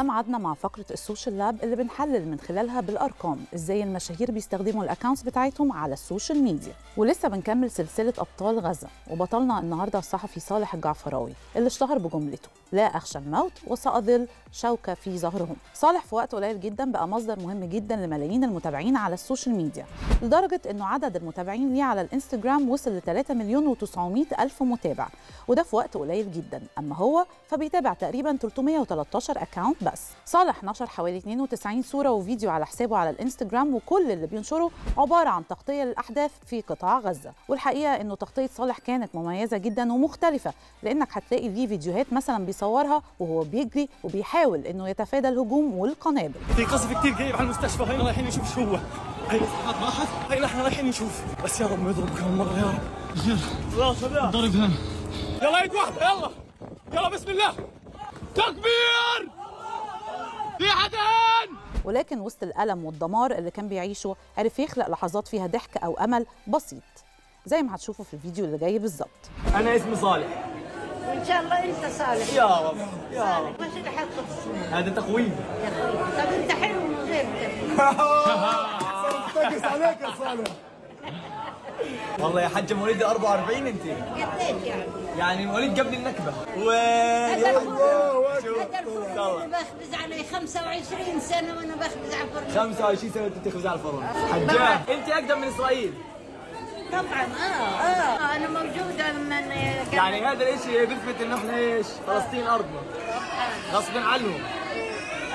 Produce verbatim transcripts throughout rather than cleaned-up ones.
ده معادنا مع فقره السوشيال لاب اللي بنحلل من خلالها بالارقام ازاي المشاهير بيستخدموا الاكونتس بتاعتهم على السوشيال ميديا. ولسه بنكمل سلسله ابطال غزه، وبطلنا النهارده الصحفي صالح الجعفراوي اللي اشتهر بجملته لا اخشى الموت وساظل شوكه في ظهرهم. صالح في وقت قليل جدا بقى مصدر مهم جدا لملايين المتابعين على السوشيال ميديا، لدرجه انه عدد المتابعين ليه على الانستجرام وصل ل ثلاثة مليون وتسعمائة ألف متابع، وده في وقت قليل جدا. اما هو فبيتابع تقريبا ثلاثمائة وثلاثة عشر اكونت بس. صالح نشر حوالي اثنين وتسعين صوره وفيديو على حسابه على الانستجرام، وكل اللي بينشره عباره عن تغطيه للاحداث في قطاع غزه. والحقيقه انه تغطيه صالح كانت مميزه جدا ومختلفه، لانك هتلاقي ليه فيديوهات مثلا بيصورها وهو بيجري وبيحاول انه يتفادى الهجوم والقنابل. في قصف كتير جايب على المستشفى، هينا رايحين نشوف شو هو، هينا راحت، هينا احنا رايحين نشوف، بس يا رب ما يضرب كمان مره، يا رب خلاص ضرب هنا، يلا يد واحده، يلا يلا بسم الله، تكبير، في حدا هان. ولكن وسط الألم والدمار اللي كان بيعيشه عرف يخلق لحظات فيها ضحك أو أمل بسيط زي ما هتشوفوا في الفيديو اللي جاي بالظبط. أنا اسمي صالح، وإن شاء الله أنت صالح يا رب يا رب. ماشي اللي حاطه في السنة هذا تقويم يا خوي. طب أنت حلو من غير كده عليك يا صالح. والله يا حاجة مواليد أربعة وأربعين أنت قديش يعني؟ يعني مواليد قبل النكبة. أنا بخبز علي خمسة وعشرين سنة وأنا بخبز على الفرن. خمسة وعشرين سنة وأنت بتخبز على الفرن. حجاج أنت أقدم من إسرائيل. طبعا آه آه أنا موجودة من يعني هذا الشيء بيثبت إن إحنا إيش؟ فلسطين أرضنا. غصب عنهم.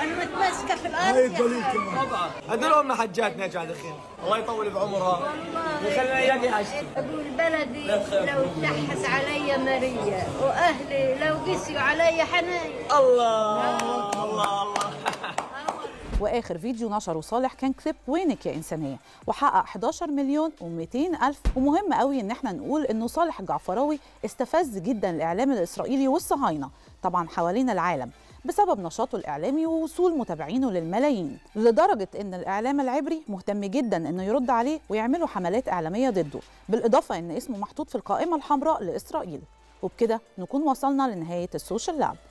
أنا متمسكة في الأرض. هاي الدليل كمان. طبعا هدول حجاتنا جاي دخيل. الله يطول بعمرها. والله يخلينا إياك عشتي. أقول بلدي لو تحس علي مرية وأهلي لو قسيوا علي حنين. الله الله الله. واخر فيديو نشره صالح كان كليب وينك يا انسانيه، وحقق أحد عشر مليون ومئتين ألف. ومهم قوي ان احنا نقول انه صالح الجعفراوي استفز جدا الاعلام الاسرائيلي والصهاينه طبعا حوالين العالم بسبب نشاطه الاعلامي ووصول متابعينه للملايين، لدرجه ان الاعلام العبري مهتم جدا انه يرد عليه ويعملوا حملات اعلاميه ضده، بالاضافه ان اسمه محطوط في القائمه الحمراء لاسرائيل. وبكده نكون وصلنا لنهايه السوشيال لاب.